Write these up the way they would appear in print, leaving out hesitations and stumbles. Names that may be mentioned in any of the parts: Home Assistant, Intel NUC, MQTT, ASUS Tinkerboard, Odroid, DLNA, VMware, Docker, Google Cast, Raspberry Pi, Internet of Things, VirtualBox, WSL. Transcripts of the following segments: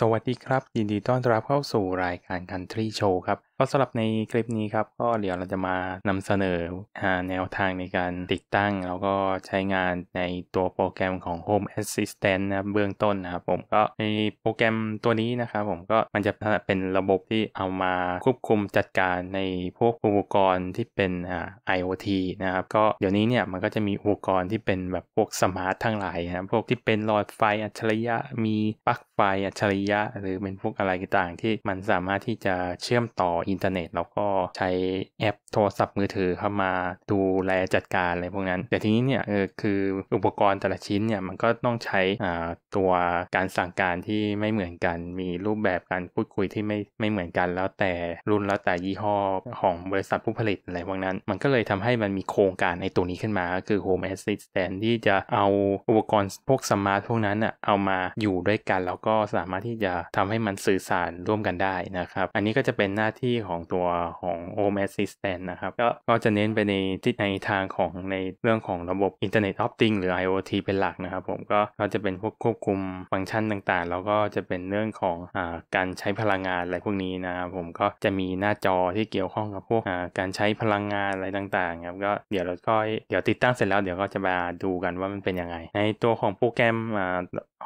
สวัสดีครับยินดีต้อนรับเข้าสู่รายการ Country Show ครับก็สำหรับในคลิปนี้ครับก็เดี๋ยวเราจะมานำเสนอแนวทางในการติดตั้งแล้วก็ใช้งานในตัวโปรแกรมของ Home Assistant นะเบื้องต้นนะครับผมก็ในโปรแกรมตัวนี้นะครับผมก็มันจะเป็นระบบที่เอามาควบคุมจัดการในพวกอุปกรณ์ที่เป็นIoT นะครับก็เดี๋ยวนี้เนี่ยมันก็จะมีอุปกรณ์ที่เป็นแบบพวกสมาร์ททั้งหลายนะพวกที่เป็นหลอดไฟอัจฉริยะมีปลั๊กไฟอัจฉริยะหรือเป็นพวกอะไรต่างๆที่มันสามารถที่จะเชื่อมต่ออินเทอร์เน็ตแล้วก็ใช้แอปโทรศัพท์มือถือเข้ามาดูแลจัดการอะไรพวกนั้นแต่ทีนี้เนี่ยคืออุปกรณ์แต่ละชิ้นเนี่ยมันก็ต้องใช้ตัวการสั่งการที่ไม่เหมือนกันมีรูปแบบการพูดคุยที่ไม่เหมือนกันแล้วแต่รุ่นแล้วแต่ยี่ห้อของบริษัทผู้ผลิตอะไรพวกนั้นมันก็เลยทำให้มันมีโครงการในตัวนี้ขึ้นมาก็คือ Home Assistant ที่จะเอาอุปกรณ์พวกสมาร์ทพวกนั้นน่ะเอามาอยู่ด้วยกันแล้วก็สามารถที่จะทำให้มันสื่อสารร่วมกันได้นะครับอันนี้ก็จะเป็นหน้าที่ของตัวของ Home Assistant นะครับก็จะเน้นไปในที่ในทางของในเรื่องของระบบ Internet of Things หรือ IoT เป็นหลักนะครับผมก็จะเป็นพวกควบคุมฟังก์ชันต่างๆแล้วก็จะเป็นเรื่องของการใช้พลังงานอะไรพวกนี้นะครับผมก็จะมีหน้าจอที่เกี่ยวข้องกับพวกการใช้พลังงานอะไรต่างๆครับก็เดี๋ยวเราค่อยติดตั้งเสร็จแล้วเดี๋ยวก็จะมาดูกันว่ามันเป็นยังไงในตัวของโปรแกรม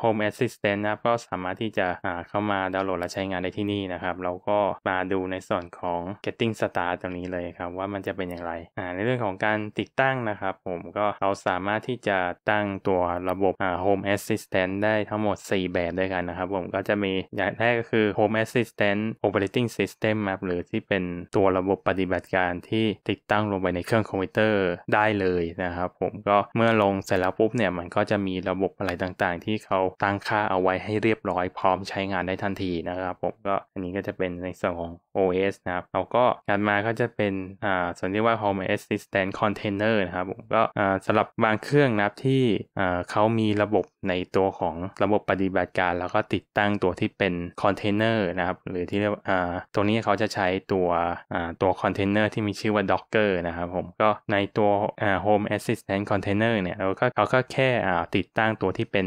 Home Assistant นะครับก็สามารถที่จะเข้ามาดาวน์โหลดและใช้งานได้ที่นี่นะครับเราก็มาดูในส่วนของ Getting Started ตรงนี้เลยครับว่ามันจะเป็นอย่างไรในเรื่องของการติดตั้งนะครับผมก็เราสามารถที่จะตั้งตัวระบบHome Assistant ได้ทั้งหมด4แบบด้วยกันนะครับผมก็จะมีอย่างแรกก็คือ Home Assistant Operating System ครับหรือที่เป็นตัวระบบปฏิบัติการที่ติดตั้งลงไปในเครื่องคอมพิวเตอร์ได้เลยนะครับผมก็เมื่อลงเสร็จแล้วปุ๊บเนี่ยมันก็จะมีระบบอะไรต่างๆที่เขาตั้งค่าเอาไว้ให้เรียบร้อยพร้อมใช้งานได้ทันทีนะครับผมก็อันนี้ก็จะเป็นในส่วนของ OS นะครับเราก็ถัดมาก็จะเป็นส่วนที่ว่า Home Assistant Container นะครับผมก็สำหรับบางเครื่องนะครับที่เขามีระบบในตัวของระบบปฏิบัติการแล้วก็ติดตั้งตัวที่เป็น Container นะครับหรือที่เรียกตัวนี้เขาจะใช้ตัว Container ที่มีชื่อว่า Docker นะครับผมก็ในตัว Home Assistant Container เนี่ยเขาก็แค่ติดตั้งตัวที่เป็น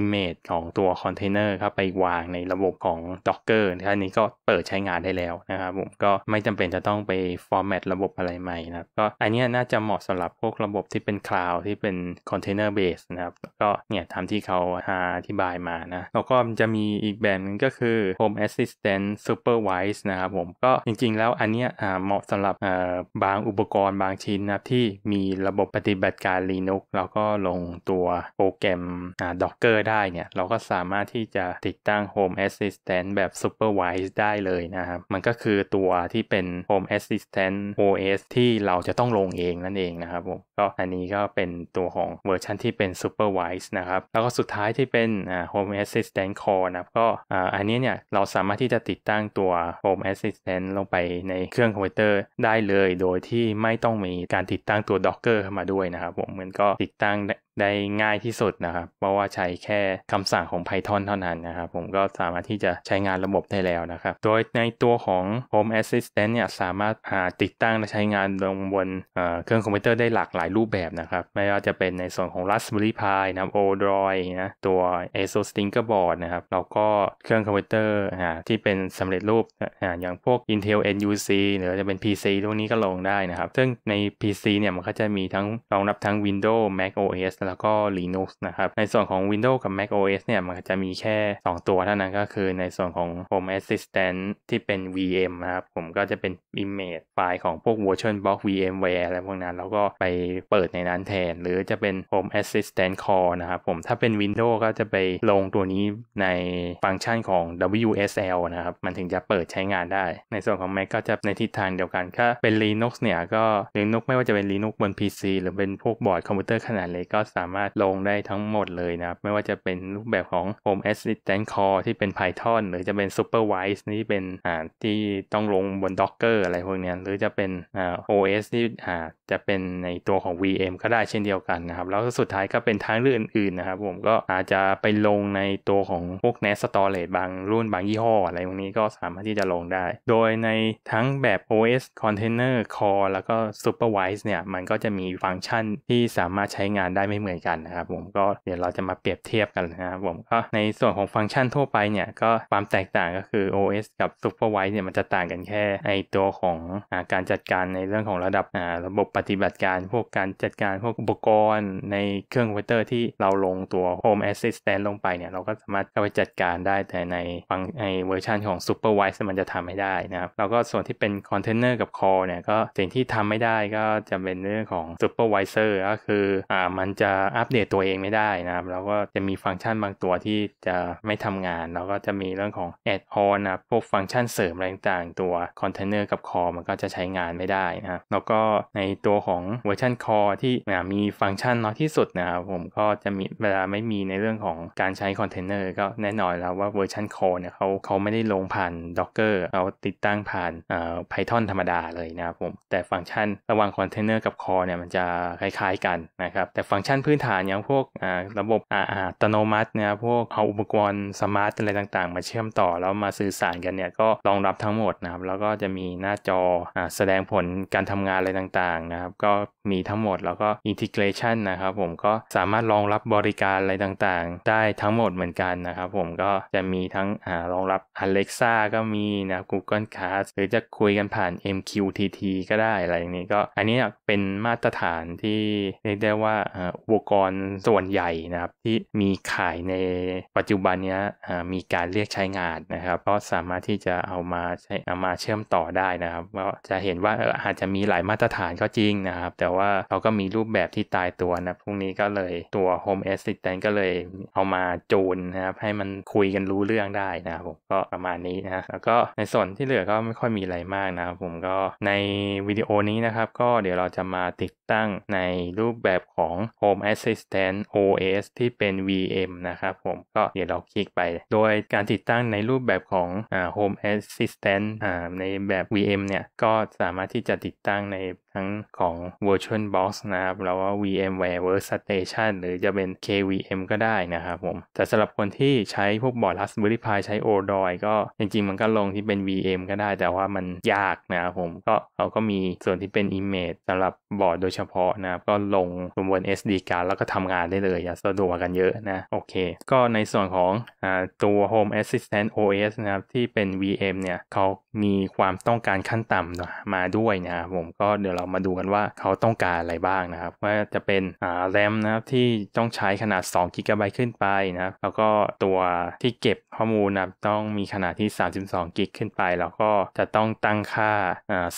image ของตัวคอนเทนเนอร์ครับไปวางในระบบของ Docker อันนี้ก็เปิดใช้งานได้แล้วนะครับผมก็ไม่จำเป็นจะต้องไป format ระบบอะไรใหม่นะครับก็อันนี้น่าจะเหมาะสำหรับพวกระบบที่เป็น cloud ที่เป็น container base นะครับก็เนี่ยตามที่เขาอธิบายมานะแล้วก็จะมีอีกแบบนึงก็คือ Home Assistant Supervised นะครับผมก็จริงๆแล้วอันนี้เหมาะสำหรับบางอุปกรณ์บางชิ้นนะที่มีระบบปฏิบัติการ Linux แล้วก็ลงตัวโปรแกรมDocker ได้เนี่ยเราก็สามารถที่จะติดตั้ง Home Assistant แบบ Supervised ได้เลยนะครับมันก็คือตัวที่เป็น Home Assistant OS ที่เราจะต้องลงเองนั่นเองนะครับผมก็อันนี้ก็เป็นตัวของเวอร์ชันที่เป็น Supervised นะครับแล้วก็สุดท้ายที่เป็น Home Assistant Core นะครับก็อันนี้เนี่ยเราสามารถที่จะติดตั้งตัว Home Assistant ลงไปในเครื่องคอมพิวเตอร์ได้เลยโดยที่ไม่ต้องมีการติดตั้งตัว Docker เข้ามาด้วยนะครับผมมันก็ติดตั้งได้ง่ายที่สุดนะครับเพราะว่าใช้แค่คำสั่งของ Python เท่านั้นนะครับผมก็สามารถที่จะใช้งานระบบได้แล้วนะครับโดยในตัวของ Home Assistant เนี่ยสามารถติดตั้งและใช้งานลงบนเครื่องคอมพิวเตอร์ได้หลากหลายรูปแบบนะครับไม่ว่าจะเป็นในส่วนของ Raspberry Pi นะ Odroid นะตัว ASUS Tinkerboard นะครับแล้วก็เครื่องคอมพิวเตอร์ที่เป็นสำเร็จรูปอย่างพวก Intel NUC หรือจะเป็น PC พวกนี้ก็ลงได้นะครับซึ่งใน PC เนี่ยมันก็จะมีทั้งรองรับทั้ง Windows Mac OSแล้วก็ Linux นะครับในส่วนของ Windows กับ Mac OS เนี่ยมันจะมีแค่2ตัวเท่านั้นก็คือในส่วนของ Home Assistant ที่เป็น VM นะครับผมก็จะเป็น image ไฟล์ของพวก VirtualBox VMware อะไรพวกนั้นแล้วก็ไปเปิดในนั้นแทนหรือจะเป็น Home Assistant Core นะครับผมถ้าเป็น Windows ก็จะไปลงตัวนี้ในฟังก์ชันของ WSL นะครับมันถึงจะเปิดใช้งานได้ในส่วนของ Mac ก็จะในทิศทางเดียวกันถ้าเป็น Linux เนี่ยก็ Linux ไม่ว่าจะเป็น Linux บน PC หรือเป็นพวกบอร์ดคอมพิวเตอร์ขนาดเล็กก็สามารถลงได้ทั้งหมดเลยนะครับไม่ว่าจะเป็นรูปแบบของ Home Assistant Core ที่เป็น Python หรือจะเป็น Supervised นี่เป็นที่ต้องลงบน Docker อะไรพวกนี้หรือจะเป็น OS ที่จะเป็นในตัวของ VM ก็ได้เช่นเดียวกันนะครับแล้วสุดท้ายก็เป็นทางเลือกอื่นๆนะครับผมก็อาจจะไปลงในตัวของพวก NAS Storage บางรุ่นบางยี่ห้ออะไรพวกนี้ก็สามารถที่จะลงได้โดยในทั้งแบบ OS Container Core แล้วก็ Supervised เนี่ยมันก็จะมีฟังก์ชันที่สามารถใช้งานได้ไม่เหมือน มือนกันนะครับผมก็เดี๋ยวเราจะมาเปรียบเทียบกันนะครับผมก็ในส่วนของฟังก์ชันทั่วไปเนี่ยก็ความแตกต่างก็คือ OS กับ Supervise เนี่ยมันจะต่างกันแค่ไอตัวของการจัดการในเรื่องของระดับระบบปฏิบัติการพวกการจัดการพวกอุปกรณ์ในเครื่องคอมพิวเตอร์ที่เราลงตัว Home Assistant ลงไปเนี่ยเราก็สามารถเข้าไปจัดการได้แต่ในฟังไอเวอร์ชันของ Supervise มันจะทำไม่ได้นะครับแล้วก็ส่วนที่เป็น Container กับ Call เนี่ยก็สิ่งที่ทำไม่ได้ก็จะเป็นเรื่องของ Supervisor ก็คือมันจะอัปเดตตัวเองไม่ได้นะครับแล้วก็จะมีฟังก์ชันบางตัวที่จะไม่ทำงานแล้วก็จะมีเรื่องของ Add on นะพวกฟังก์ชันเสริมอะไรต่างๆตัว Container กับ Call มันก็จะใช้งานไม่ได้นะครับแล้วก็ในตัวของเวอร์ชัน Call ที่มีฟังก์ชันน้อยที่สุดนะครับผมก็จะมีเวลาไม่มีในเรื่องของการใช้ Container ก็แน่นอนแล้วว่าเวอร์ชัน Call เนี่ยเขาไม่ได้ลงผ่าน Docker เขาติดตั้งผ่านPython ธรรมดาเลยนะครับผมแต่ฟังก์ชันระหว่าง Container กับ Call เนี่ยมันจะคล้ายๆกันนะครับแต่ฟังก์ชันพื้นฐานอย่างพวกระบบอัตโนมัตินะครับพวกเอาอุปกรณ์สมาร์ทอะไรต่างๆมาเชื่อมต่อแล้วมาสื่อสารกันเนี่ยก็รองรับทั้งหมดนะครับแล้วก็จะมีหน้าจอแสดงผลการทำงานอะไรต่างๆนะครับก็มีทั้งหมดแล้วก็ integration นะครับผมก็สามารถรองรับบริการอะไรต่างๆได้ทั้งหมดเหมือนกันนะครับผมก็จะมีทั้งรองรับ Alexa ก็มีนะ Google Cast หรือจะคุยกันผ่าน MQTT ก็ได้อะไรอย่างนี้ก็อันนี้เป็นมาตรฐานที่เรียกได้ว่าอุปกรณ์ส่วนใหญ่นะครับที่มีขายในปัจจุบันนี้มีการเรียกใช้งานนะครับก็สามารถที่จะเอามาเชื่อมต่อได้นะครับก็จะเห็นว่าอาจจะมีหลายมาตรฐานก็จริงนะครับแต่ว่าเราก็มีรูปแบบที่ตายตัวนะพวกนี้ก็เลยตัว Home Assistant ก็เลยเอามาจูนนะครับให้มันคุยกันรู้เรื่องได้นะครับผมก็ประมาณนี้นะแล้วก็ในส่วนที่เหลือก็ไม่ค่อยมีอะไรมากนะครับผมก็ในวิดีโอนี้นะครับก็เดี๋ยวเราจะมาติดตั้งในรูปแบบของ Home Assistant OS ที่เป็น VM นะครับผมก็เดี๋ยวเราคลิกไปโดยการติดตั้งในรูปแบบของHome Assistant ในแบบ VM เนี่ยก็สามารถที่จะติดตั้งในทั้งของ VirtualBox นะครับแล้วว่า VMware Workstation หรือจะเป็น KVM ก็ได้นะครับผมแต่สำหรับคนที่ใช้พวกบอร์ด Raspberry Pi ใช้ Odroid ก็จริงๆมันก็ลงที่เป็น VM ก็ได้แต่ว่ามันยากนะครับผมก็เขาก็มีส่วนที่เป็น Image สำหรับบอร์ดโดยเฉพาะนะครับก็ลงบน SD card แล้วก็ทำงานได้เลยสะดวกกันเยอะนะโอเคก็ในส่วนของตัว Home Assistant OS นะครับที่เป็น VM เนี่ยเขามีความต้องการขั้นต่ำมาด้วยนะครับผมก็เดี๋ยวเรามาดูกันว่าเขาต้องการอะไรบ้างนะครับว่าจะเป็นแรมนะครับที่ต้องใช้ขนาด2 GB ขึ้นไปนะครับแล้วก็ตัวที่เก็บข้อมูลนะครับต้องมีขนาดที่32 GB ขึ้นไปแล้วก็จะต้องตั้งค่า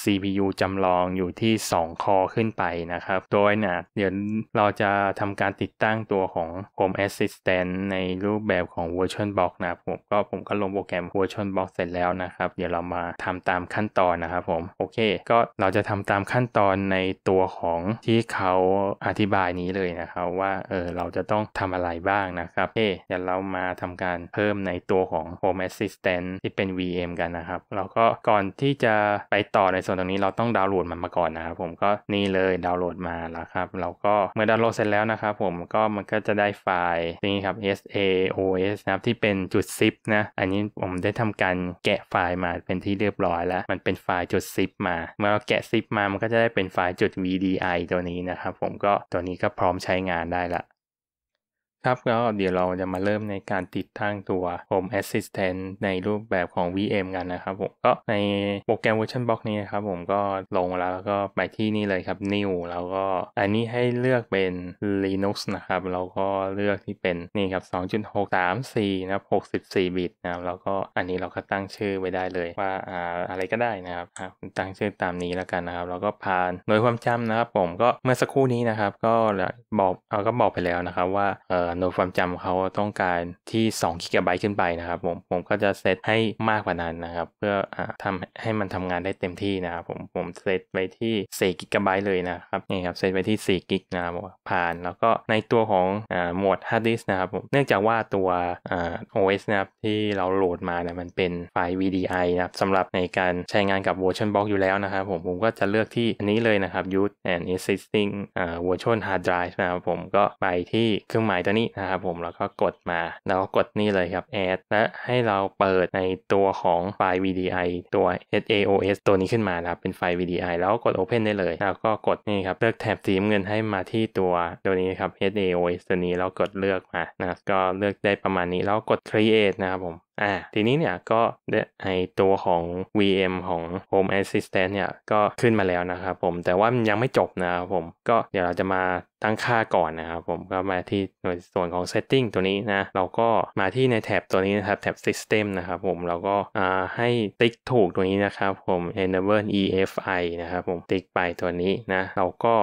CPU จำลองอยู่ที่2 คอขึ้นไปนะครับโดยนะเดี๋ยวเราจะทำการติดตั้งตัวของ Home Assistant ในรูปแบบของ VirtualBox นะครับผมก็ลงโปรแกรม VirtualBox เสร็จแล้วนะครับเดี๋ยวเรามาทำตามขั้นตอนนะครับผมโอเคก็เราจะทำตามขั้นตอนในตัวของที่เขาอธิบายนี้เลยนะครับว่าเราจะต้องทำอะไรบ้างนะครับเดี๋ยวเรามาทำการเพิ่มในตัวของ Home Assistant ที่เป็น VM กันนะครับแล้วก็ก่อนที่จะไปต่อในส่วนตรงนี้เราต้องดาวน์โหลดมันมาก่อนนะครับผมก็นี่เลยดาวน์โหลดมาแล้วครับเราก็เมื่อดาวน์โหลดเสร็จแล้วนะครับผมก็มันก็จะได้ไฟล์นี่ครับ saos นะครับที่เป็นจุด zip นะอันนี้ผมได้ทำการแกะไฟล์มาเป็นที่เรียบร้อยแล้วมันเป็นไฟล์จุด zip มาเมื่อแกะ zip มามันก็จะได้เป็นไฟล์จุด vdi ตัวนี้นะครับผมก็ตัวนี้ก็พร้อมใช้งานได้ละครับก็เดี๋ยวเราจะมาเริ่มในการติดตั้งตัว Home Assistant ในรูปแบบของ VM กันนะครับผมก็ในโปรแกรม VirtualBox นี้นะครับผมก็ลงแล้วก็ไปที่นี่เลยครับ New แล้วก็อันนี้ให้เลือกเป็น Linux นะครับแล้วก็เลือกที่เป็นนี่ครับ 2.634 นะครับ 64 บิตนะครับแล้วก็อันนี้เราก็ตั้งชื่อไว้ได้เลยว่าอะไรก็ได้นะครับตั้งชื่อตามนี้แล้วกันนะครับแล้วก็ผ่านหน่วยความจำนะครับผมก็เมื่อสักครู่นี้นะครับก็บอกไปแล้วนะครับว่าหน่วยความจำเขาต้องการที่2 GB ขึ้นไปนะครับผมก็จะเซตให้มากกว่านั้นนะครับเพื่อทำให้มันทำงานได้เต็มที่นะครับผมเซตไปที่4 GB เลยนะครับนี่ครับเซตไปที่4 GB นะครับผ่านแล้วก็ในตัวของโหมด Hard Disk นะครับผมเนื่องจากว่าตัว OS นะครับที่เราโหลดมาเนี่ยมันเป็นไฟล์ VDI นะครับสำหรับในการใช้งานกับ VirtualBox อยู่แล้วนะครับผมก็จะเลือกที่อันนี้เลยนะครับ Use an existing virtual hard drive นะครับผมก็ไปที่เครื่องหมายตัวนี้ นี้นะครับผมแล้วก็กดมาแล้วก็กดนี่เลยครับ add และให้เราเปิดในตัวของไฟล์ VDI ตัว SAOS ตัวนี้ขึ้นมานะครับเป็นไฟล์ VDI แล้วกด Open ได้เลยแล้วก็กดนี่ครับเลือกแถบสีเงินให้มาที่ตัวนี้ครับ SAOS ตัวนี้แล้วกดเลือกมานะครับก็เลือกได้ประมาณนี้แล้วกด create นะครับผมทีนี้เนี่ยก็ไอตัวของ VM ของ Home Assistant เนี่ยก็ขึ้นมาแล้วนะครับผมแต่ว่ามันยังไม่จบนะครับผมก็เดี๋ยวเราจะมาตั้งค่าก่อนนะครับผมก็มาที่ส่วนของ setting ตัวนี้นะเราก็มาที่ในแท็บตัวนี้นะครับแท็บ system นะครับผมเราก็ให้ติ๊กถูกตัวนี้นะครับผม enable EFI นะครับผมติ๊กไปตัวนี้นะเราก็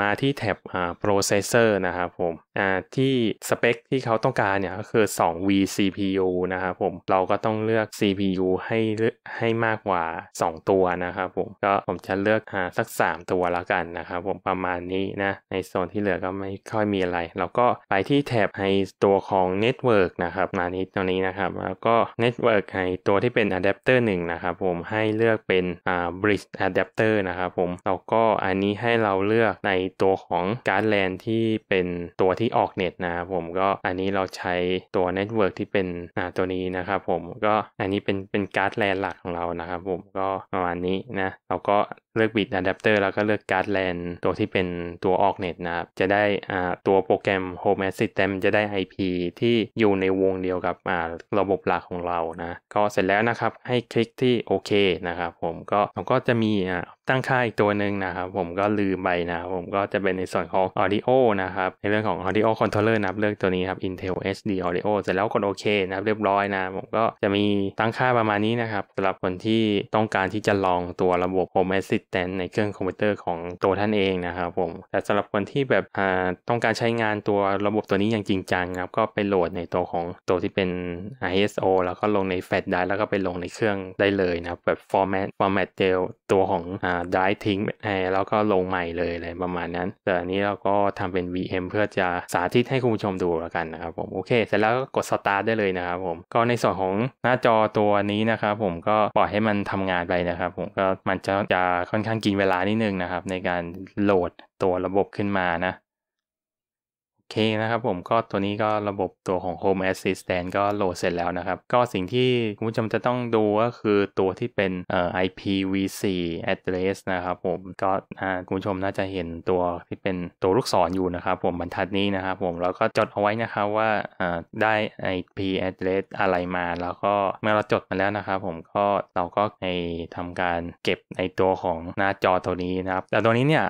มาที่แท็บprocessor นะครับผมที่สเปคที่เขาต้องการเนี่ยก็คือ 2V CPU นะครับผมเราก็ต้องเลือก CPU ให้มากกว่า2ตัวนะครับผมก็ผมจะเลือกสัก3ตัวแล้วกันนะครับผมประมาณนี้นะในส่วนที่เหลือก็ไม่ค่อยมีอะไรเราก็ไปที่แท็บให้ตัวของ Network นะครับมานี้ตัวนี้นะครับแล้วก็ Network ให้ตัวที่เป็น Adapter 1นะครับผมให้เลือกเป็นBridge Adapter นะครับผมแล้วก็อันนี้ให้เราเลือกในตัวของการ์ดแลนที่เป็นตัวที่ออกเน็ตนะครับผมก็อันนี้เราใช้ตัว Network ที่เป็นตัวนี้นะครับผมก็อันนี้เป็นการ์ดแลนหลักของเรานะครับผมก็ประมาณนี้นะเราก็เลือกบิตอะแดปเตอร์แล้วก็เลือกการ์ดแลนตัวที่เป็นตัวออกเน็ตนะครับจะได้ตัวโปรแกรม Home Assistant จะได้ IP ที่อยู่ในวงเดียวกับระบบหลักของเรานะก็เสร็จแล้วนะครับให้คลิกที่โอเคนะครับผมก็เราก็จะมีตั้งค่าอีกตัวหนึ่งนะครับผมก็ลืมไปนะผมก็จะเป็นในส่วนของ Audio นะครับในเรื่องของ Audio Controller นะครับเลือกตัวนี้ครับ Intel HD Audio เสร็จแล้วกดโอเคนะครับเรียบร้อยนะผมก็จะมีตั้งค่าประมาณนี้นะครับสำหรับคนที่ต้องการที่จะลองตัวระบบ Home Assistant ในเครื่องคอมพิวเตอร์ของตัวท่านเองนะครับผมแต่สำหรับคนที่แบบต้องการใช้งานตัวระบบตัวนี้อย่างจริงจังนะครับก็ไปโหลดในตัวของตัวที่เป็น ISO แล้วก็ลงในแฟลชไดรฟ์แล้วก็ไปลงในเครื่องได้เลยนะครับแบบ format เดียวตัวของได้ทิ้งแล้วก็ลงใหม่เลยอะไรประมาณนั้นแต่อันนี้เราก็ทำเป็น VM เพื่อจะสาธิตให้คุณผู้ชมดูแล้วกันนะครับผมโอเคเสร็จแล้วก็กด Start ได้เลยนะครับผมก็ในส่วนของหน้าจอตัวนี้นะครับผมก็ปล่อยให้มันทำงานไปนะครับผมก็มันจะค่อนข้างกินเวลานิดนึงนะครับในการโหลดตัวระบบขึ้นมานะโอเคนะครับผมก็ตัวนี้ก็ระบบตัวของ Home Assistant ก็โหลดเสร็จแล้วนะครับก็สิ่งที่คุณผู้ชมจะต้องดูก็คือตัวที่เป็นIPv4 address นะครับผมก็คุณผู้ชมน่าจะเห็นตัวที่เป็นตัวลูกศร อยู่นะครับผมบรรทัดนี้นะครับผมแล้วก็จดเอาไว้นะครับว่าได้ IP address อะไรมาแล้วก็เมื่อเราจดมาแล้วนะครับผมก็เราก็ทำการเก็บในตัวของหน้าจอตัวนี้นะครับแต่ตัวนี้เนี่ย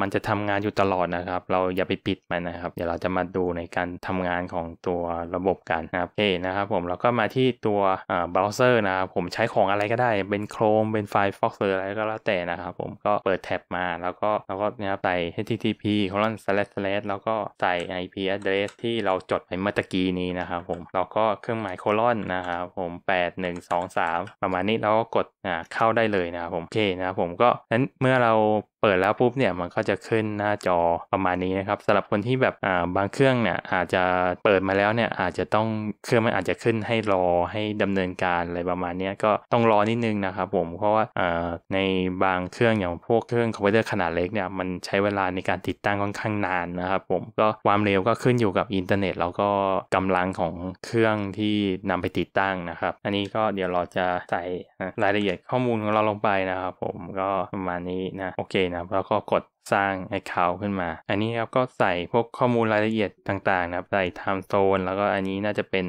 มันจะทำงานอยู่ตลอดนะครับเราอย่าไปปิดมันนะครับเดี๋ยวเราจะมาดูในการทำงานของตัวระบบกันนะครับนะครับผมแล้วก็มาที่ตัวเบราว์เซอร์นะครับผมใช้ของอะไรก็ได้เป็น Chrome เป็น Firefox หรืออะไรก็แล้วแต่นะครับผมก็เปิดแท็บมาแล้วก็นะครับใส่ http:// แล้วก็ใส่ IP address ที่เราจดไปเมื่อตะกี้นี้นะครับผมแล้วก็เครื่องหมายโคลอนนะครับผม8123ประมาณนี้แล้วก็กดเข้าได้เลยนะครับผมโอเคนะครับผมก็นั้นเมื่อเราเปิดแล้วปุ๊บเนี่ยมันก็จะขึ้นหน้าจอประมาณนี้นะครับสำหรับคนที่แบบบางเครื่องเนี่ยอาจจะเปิดมาแล้วเนี่ยอาจจะต้องเครื่องมันอาจจะขึ้นให้รอให้ดำเนินการอะไรประมาณนี้ก็ต้องรอนิดนึงนะครับผมเพราะว่าในบางเครื่องอย่างพวกเครื่องคอมพิวเตอร์ขนาดเล็กเนี่ยมันใช้เวลาในการติดตั้งค่อนข้างนานนะครับผมก็ความเร็วก็ขึ้นอยู่กับอินเทอร์เน็ตแล้วก็กำลังของเครื่องที่นำไปติดตั้งนะครับอันนี้ก็เดี๋ยวเราจะใส่รายละเอียดข้อมูลของเราลงไปนะครับผมก็ประมาณนี้นะโอเคนะแล้วก็กดสร้าง Account ขึ้นมาอันนี้ครับก็ใส่พวกข้อมูลรายละเอียดต่างๆนะครับใส่ Time Zone แล้วก็อันนี้น่าจะเป็น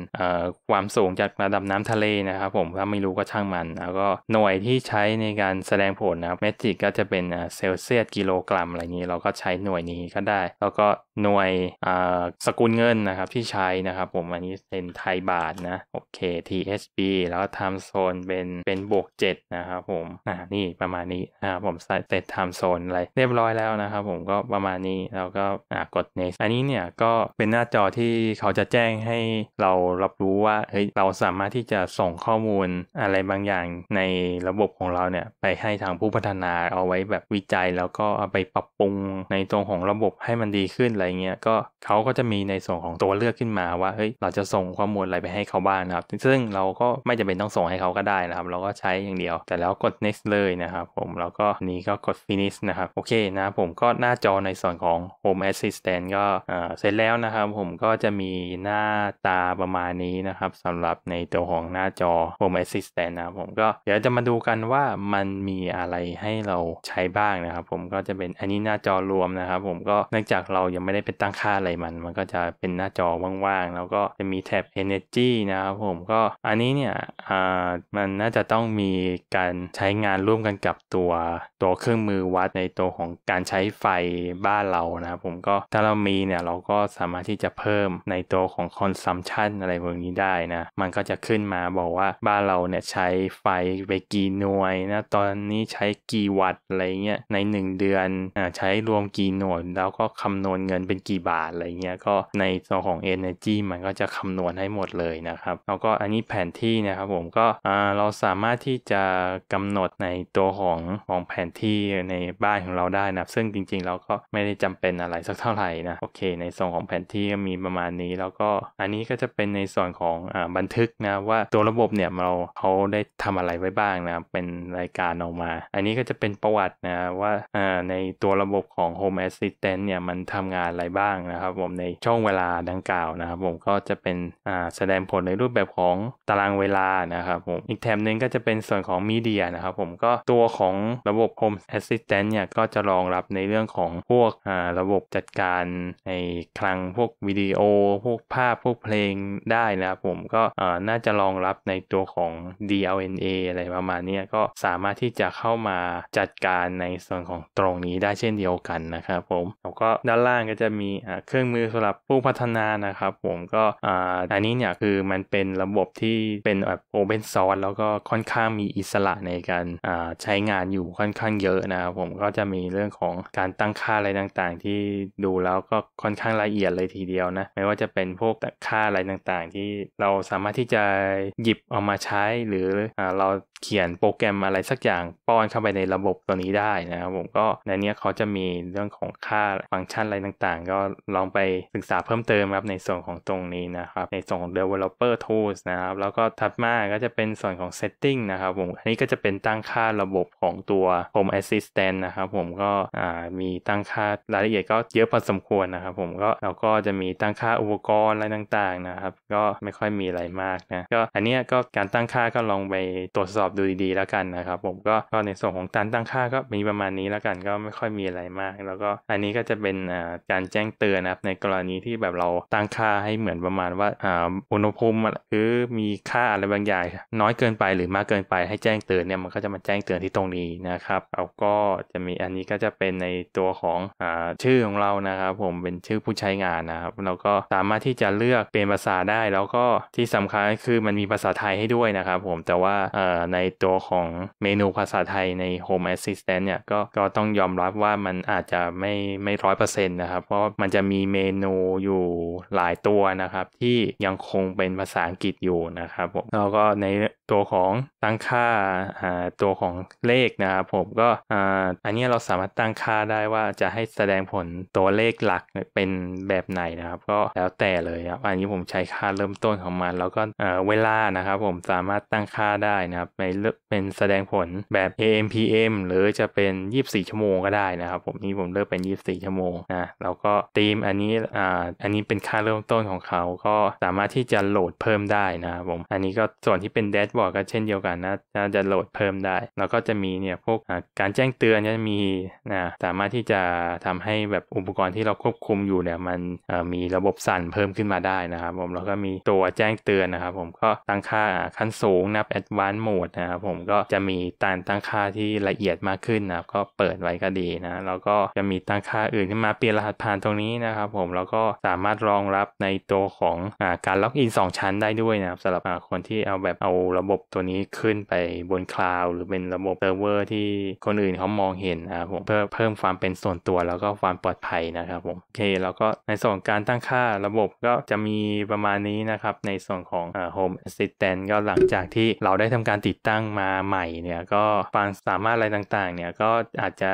ความสูงจากระดับน้ำทะเลนะครับผมถ้าไม่รู้ก็ช่างมันแล้วก็หน่วยที่ใช้ในการแสดงผลนะครับเมตริกก็จะเป็นเซลเซียสกิโลกรัมอะไรนี้เราก็ใช้หน่วยนี้ก็ได้แล้วก็หน่วยสกุลเงินนะครับที่ใช้นะครับผมอันนี้เป็นไทยบาทนะโอเค THB แล้วก็ Time Zone เป็นบวก7นะครับผมนี่ประมาณนี้ผมใส่เซต Time Zone อะไรเรียบร้อยแล้วนะครับผมก็ประมาณนี้แล้วก็กด next อันนี้เนี่ยก็เป็นหน้าจอที่เขาจะแจ้งให้เรารับรู้ว่าเฮ้ยเราสามารถที่จะส่งข้อมูลอะไรบางอย่างในระบบของเราเนี่ยไปให้ทางผู้พัฒนาเอาไว้แบบวิจัยแล้วก็เอาไปปรับปรุงในตรงของระบบให้มันดีขึ้นอะไรเงี้ยก็เขาก็จะมีในส่วนของตัวเลือกขึ้นมาว่าเฮ้ยเราจะส่งข้อมูลอะไรไปให้เขาบ้างนะครับซึ่งเราก็ไม่จำเป็นต้องส่งให้เขาก็ได้นะครับเราก็ใช้อย่างเดียวแต่แล้วกด next เลยนะครับผมแล้วก็นี้ก็กด finish นะครับโอเคนะ ผมก็หน้าจอในส่วนของ Home Assistant ก็เสร็จแล้วนะครับผมก็จะมีหน้าตาประมาณนี้นะครับสำหรับในตัวของหน้าจอ Home Assistant นะผมก็เดี๋ยวจะมาดูกันว่ามันมีอะไรให้เราใช้บ้างนะครับผมก็จะเป็นอันนี้หน้าจอรวมนะครับผมก็เนื่องจากเรายังไม่ได้ไปตั้งค่าอะไรมันก็จะเป็นหน้าจอว่างๆแล้วก็จะมีแท็บ Energy นะครับผมก็อันนี้เนี่ยมันน่าจะต้องมีการใช้งานร่วมกันกับตัวเครื่องมือวัดในตัวของการใช้ไฟบ้านเรานะครับผมก็ถ้าเรามีเนี่ยเราก็สามารถที่จะเพิ่มในตัวของ consumption อะไรพวกนี้ได้นะมันก็จะขึ้นมาบอกว่าบ้านเราเนี่ยใช้ไฟไปกี่หน่วยนะตอนนี้ใช้กี่วัตต์อะไรเงี้ยใน1เดือนใช้รวมกี่หน่วยแล้วก็คำนวณเงินเป็นกี่บาทอะไรเงี้ยก็ในส่วนของ energy มันก็จะคำนวณให้หมดเลยนะครับแล้วก็อันนี้แผนที่นะครับผมก็เราสามารถที่จะกำหนดในตัวของแผนที่ในบ้านของเราได้นะซึ่งจริงๆเราก็ไม่ได้จำเป็นอะไรสักเท่าไหร่นะโอเคในส่วนของแผนที่ก็มีประมาณนี้แล้วก็อันนี้ก็จะเป็นในส่วนของบันทึกนะว่าตัวระบบเนี่ยเขาได้ทำอะไรไว้บ้างนะเป็นรายการออกมาอันนี้ก็จะเป็นประวัตินะว่าในตัวระบบของ Home Assistant เนี่ยมันทำงานอะไรบ้างนะครับผมในช่วงเวลาดังกล่าวนะครับผมก็จะเป็นแสดงผลในรูปแบบของตารางเวลานะครับผมอีกแถบนึงก็จะเป็นส่วนของมีเดียนะครับผมก็ตัวของระบบ Home Assistant เนี่ยก็จะรองรับในเรื่องของพวกระบบจัดการในคลังพวกวิดีโอพวกภาพพวกเพลงได้นะครับผมก็น่าจะรองรับในตัวของ DLNA อะไรประมาณนี้ก็สามารถที่จะเข้ามาจัดการในส่วนของตรงนี้ได้เช่นเดียวกันนะครับผมแล้วก็ด้านล่างก็จะมีเครื่องมือสำหรับผู้พัฒนานะครับผมก็อันนี้เนี่ยคือมันเป็นระบบที่เป็นแบบ Open Source แล้วก็ค่อนข้างมีอิสระในการใช้งานอยู่ค่อนข้างเยอะนะครับผมก็จะมีเรื่องของการตั้งค่าอะไรต่างๆที่ดูแล้วก็ค่อนข้างละเอียดเลยทีเดียวนะไม่ว่าจะเป็นพวกค่าอะไรต่างๆที่เราสามารถที่จะหยิบออกมาใช้หรือเราเขียนโปรแกรมอะไรสักอย่างป้อนเข้าไปในระบบตัวนี้ได้นะครับผมก็ในนี้เขาจะมีเรื่องของค่าฟังก์ชันอะไรต่างๆก็ลองไปศึกษาเพิ่มเติมครับในส่วนของตรงนี้นะครับในส่วนของ Developer Tools นะครับแล้วก็ถัดมาก็จะเป็นส่วนของ Setting นะครับผมอันนี้ก็จะเป็นตั้งค่าระบบของตัว Home Assistant นะครับผมก็มีตั้งค่ารายละเอียดก็เยอะพอสมควรนะครับผมก็เราก็จะมีตั้งค่าอุปกรณ์อะไรต่างๆนะครับก็ไม่ค่อยมีอะไรมากนะก็อันนี้ก็การตั้งค่าก็ลองไปตรวจสอบดูดีๆแล้วกันนะครับผมก็ในส่วนของการตั้งค่าก็มีประมาณนี้แล้วกันก็ไม่ค่อยมีอะไรมากแล้วก็อันนี้ก็จะเป็นการแจ้งเตือนนะครับในกรณีที่แบบเราตั้งค่าให้เหมือนประมาณว่าอุณหภูมิคือมีค่าอะไรบางอย่างน้อยเกินไปหรือมากเกินไปให้แจ้งเตือนเนี่ยมันก็จะมาแจ้งเตือนที่ตรงนี้นะครับแล้วก็จะมีอันนี้ก็จะเป็นในตัวของชื่อของเรานะครับผมเป็นชื่อผู้ใช้งานนะครับเราก็สามารถที่จะเลือกเป็นภาษาได้แล้วก็ที่สำคัญคือมันมีภาษาไทยให้ด้วยนะครับผมแต่ว่าในตัวของเมนูภาษาไทยใน Home Assistant เนี่ยก็ต้องยอมรับว่ามันอาจจะไม่ 100% นะครับเพราะมันจะมีเมนูอยู่หลายตัวนะครับที่ยังคงเป็นภาษาอังกฤษอยู่นะครับผมแล้วก็ในตัวของตั้งค่าตัวของเลขนะครับผมก็อันนี้เราสามารถตั้งค่าได้ว่าจะให้แสดงผลตัวเลขหลักเป็นแบบไหนนะครับก็แล้วแต่เลยครับอันนี้ผมใช้ค่าเริ่มต้นของมันแล้วก็เวลานะครับผมสามารถตั้งค่าได้นะครับเป็นแสดงผลแบบ AM/PM หรือจะเป็น24ชั่วโมงก็ได้นะครับผมนี่ผมเลือกเป็น24ชั่วโมงนะแล้วก็ธีมอันนี้เป็นค่าเริ่มต้นของเขาก็สามารถที่จะโหลดเพิ่มได้นะครับผมอันนี้ก็ส่วนที่เป็นแดชบอร์ดก็เช่นเดียวกันน่าจะโหลดเพิ่มได้แล้วก็จะมีเนี่ยพวกการแจ้งเตือนจะมีสามารถที่จะทำให้แบบอุปกรณ์ที่เราควบคุมอยู่เนี่ยมันมีระบบสั่นเพิ่มขึ้นมาได้นะครับผมแล้วก็มีตัวแจ้งเตือนนะครับผมก็ตั้งค่าขั้นสูงนะ Advanced Mode นะครับผมก็จะมีตั้งค่าที่ละเอียดมากขึ้นนะก็เปิดไว้ก็ดีนะแล้วก็จะมีตั้งค่าอื่นขึ้นมาเปลี่ยนรหัสผ่านตรงนี้นะครับผมแล้วก็สามารถรองรับในตัวของการล็อกอิน2ชั้นได้ด้วยนะครับสำหรับคนที่เอาระบบตัวนี้ขึ้นไปบนคลาวด์หรือเป็นระบบเซิร์ฟเวอร์ที่คนอื่นเขามองเห็นนะครับผมเพื่อเพิ่มความเป็นส่วนตัวแล้วก็ความปลอดภัยนะครับผมโอเคแล้วก็ในส่วนการตั้งค่าระบบก็จะมีประมาณนี้นะครับในส่วนของHome Assistant ก็หลังจากที่เราได้ทำการติดตั้งมาใหม่เนี่ยก็ฟังสามารถอะไรต่างๆเนี่ยก็อาจจะ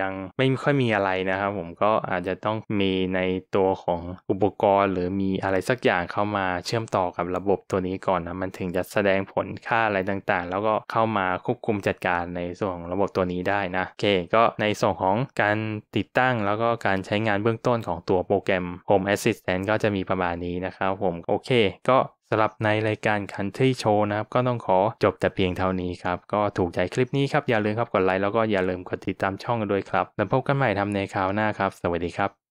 ยังไม่ค่อยมีอะไรนะครับผมก็อาจจะต้องมีในตัวของอุปกรณ์หรือมีอะไรสักอย่างเข้ามาเชื่อมต่อกับระบบตัวนี้ก่อนนะมันถึงจะแสดงผลค่าอะไรต่างๆแล้วก็เข้ามาควบคุมจัดการในส่วนของระบบตัวนี้ได้นะโอเคก็ในส่วน ของการติดตั้งแล้วก็การใช้งานเบื้องต้นของตัวโปรแกรม Home Assistant ก็จะมีประมาณนี้นะครับผมโอเคก็สำหรับในรายการ Country Show นะครับก็ต้องขอจบแต่เพียงเท่านี้ครับก็ถูกใจคลิปนี้ครับอย่าลืมครับกดไลค์แล้วก็อย่าลืมกดติดตามช่องกันด้วยครับแล้วพบกันใหม่ทำในคราวหน้าครับสวัสดีครับ